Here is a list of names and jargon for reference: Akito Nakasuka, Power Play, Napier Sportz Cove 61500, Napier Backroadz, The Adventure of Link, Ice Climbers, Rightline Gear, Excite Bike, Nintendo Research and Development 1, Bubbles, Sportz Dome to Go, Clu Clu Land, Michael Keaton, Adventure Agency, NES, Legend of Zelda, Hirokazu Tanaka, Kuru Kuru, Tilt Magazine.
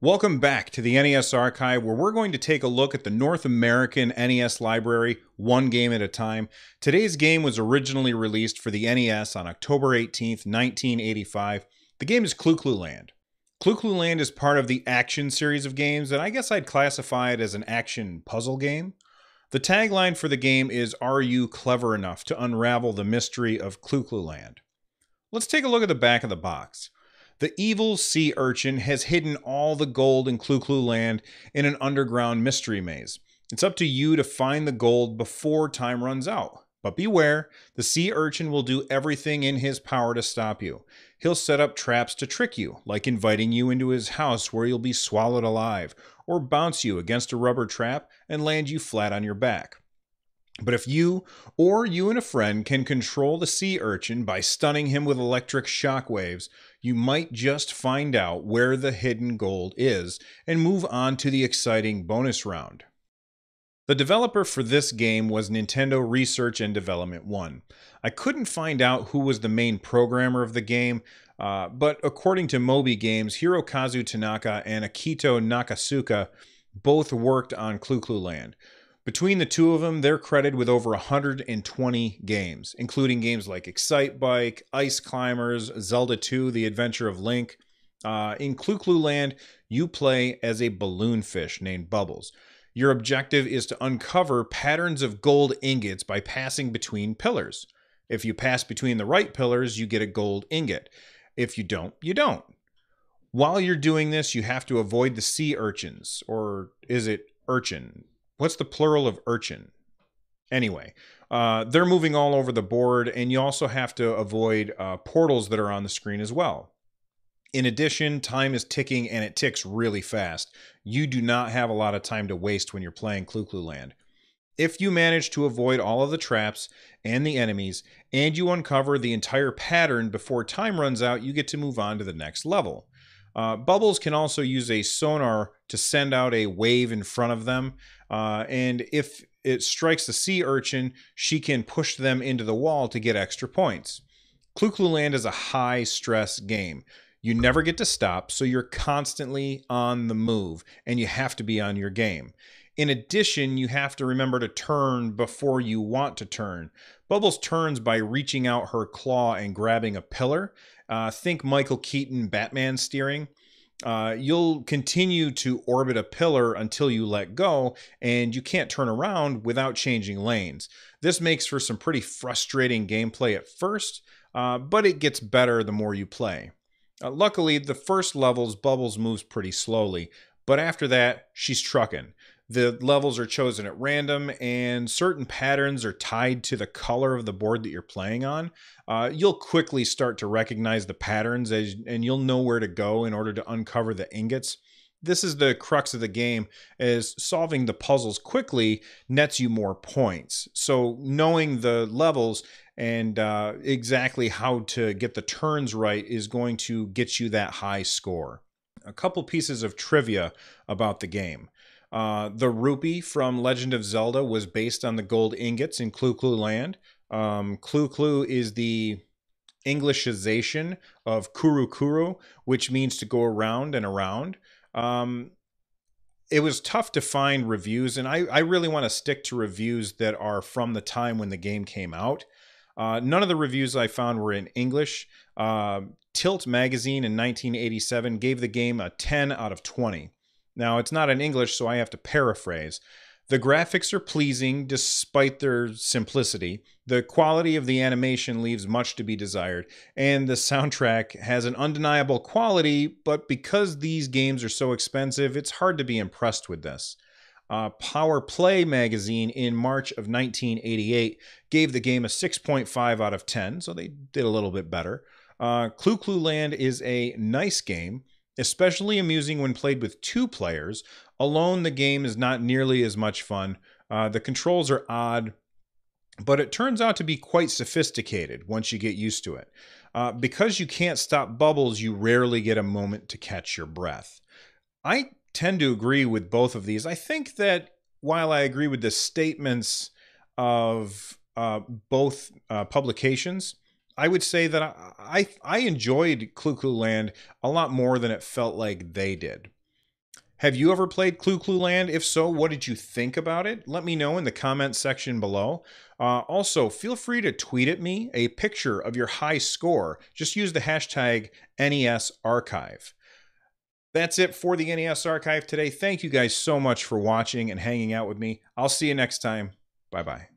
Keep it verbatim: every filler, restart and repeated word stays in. Welcome back to the N E S Archive, where we're going to take a look at the North American N E S library, one game at a time. Today's game was originally released for the N E S on October eighteenth, nineteen eighty-five. The game is Clu Clu Land. Clu Clu Land is part of the action series of games, and I guess I'd classify it as an action puzzle game. The tagline for the game is, "Are you clever enough to unravel the mystery of Clu Clu Land?" Let's take a look at the back of the box. The evil sea urchin has hidden all the gold in Clu Clu Land in an underground mystery maze. It's up to you to find the gold before time runs out. But beware, the sea urchin will do everything in his power to stop you. He'll set up traps to trick you, like inviting you into his house where you'll be swallowed alive, or bounce you against a rubber trap and land you flat on your back. But if you or you and a friend can control the sea urchin by stunning him with electric shockwaves, you might just find out where the hidden gold is and move on to the exciting bonus round. The developer for this game was Nintendo Research and Development one. I couldn't find out who was the main programmer of the game, uh, but according to Moby Games, Hirokazu Tanaka and Akito Nakasuka both worked on Clu Clu Land. Between the two of them, they're credited with over one hundred twenty games, including games like Excite Bike, Ice Climbers, Zelda two, The Adventure of Link. Uh, in Clu Clu Land, you play as a balloon fish named Bubbles. Your objective is to uncover patterns of gold ingots by passing between pillars. If you pass between the right pillars, you get a gold ingot. If you don't, you don't. While you're doing this, you have to avoid the sea urchins, or is it urchin? What's the plural of urchin? Anyway, uh, they're moving all over the board, and you also have to avoid uh, portals that are on the screen as well. In addition, time is ticking, and it ticks really fast. You do not have a lot of time to waste when you're playing Clu Clu Land. If you manage to avoid all of the traps and the enemies, and you uncover the entire pattern before time runs out, you get to move on to the next level. Uh, Bubbles can also use a sonar to send out a wave in front of them, uh, and if it strikes the sea urchin, she can push them into the wall to get extra points. Clu Clu Land is a high-stress game. You never get to stop, so you're constantly on the move, and you have to be on your game. In addition, you have to remember to turn before you want to turn. Bubbles turns by reaching out her claw and grabbing a pillar. Uh, think Michael Keaton, Batman steering. Uh, you'll continue to orbit a pillar until you let go, and you can't turn around without changing lanes. This makes for some pretty frustrating gameplay at first, uh, but it gets better the more you play. Uh, luckily, the first levels, Bubbles moves pretty slowly, but after that, she's trucking. The levels are chosen at random, and certain patterns are tied to the color of the board that you're playing on. Uh, you'll quickly start to recognize the patterns, as, and you'll know where to go in order to uncover the ingots. This is the crux of the game, is solving the puzzles quickly nets you more points. So knowing the levels and uh, exactly how to get the turns right is going to get you that high score. A couple pieces of trivia about the game. Uh, the rupee from Legend of Zelda was based on the gold ingots in Clu Clu Land. Um, Clu Clu is the Englishization of Kuru Kuru, which means to go around and around. Um, it was tough to find reviews, and I, I really want to stick to reviews that are from the time when the game came out. Uh, none of the reviews I found were in English. Uh, Tilt Magazine in nineteen eighty-seven gave the game a ten out of twenty. Now, it's not in English, so I have to paraphrase. The graphics are pleasing despite their simplicity. The quality of the animation leaves much to be desired, and the soundtrack has an undeniable quality, but because these games are so expensive, it's hard to be impressed with this. Uh, Power Play magazine in March of nineteen eighty-eight gave the game a six point five out of ten, so they did a little bit better. Uh, Clu Clu Land is a nice game, especially amusing when played with two players. Alone, the game is not nearly as much fun. Uh, the controls are odd, but it turns out to be quite sophisticated once you get used to it. Uh, because you can't stop Bubbles, you rarely get a moment to catch your breath. I tend to agree with both of these. I think that while I agree with the statements of uh, both uh, publications, I would say that I, I, I enjoyed Clu Clu Land a lot more than it felt like they did. Have you ever played Clu Clu Land? If so, what did you think about it? Let me know in the comments section below. Uh, also, feel free to tweet at me a picture of your high score. Just use the hashtag N E S Archive. That's it for the N E S Archive today. Thank you guys so much for watching and hanging out with me. I'll see you next time. Bye-bye.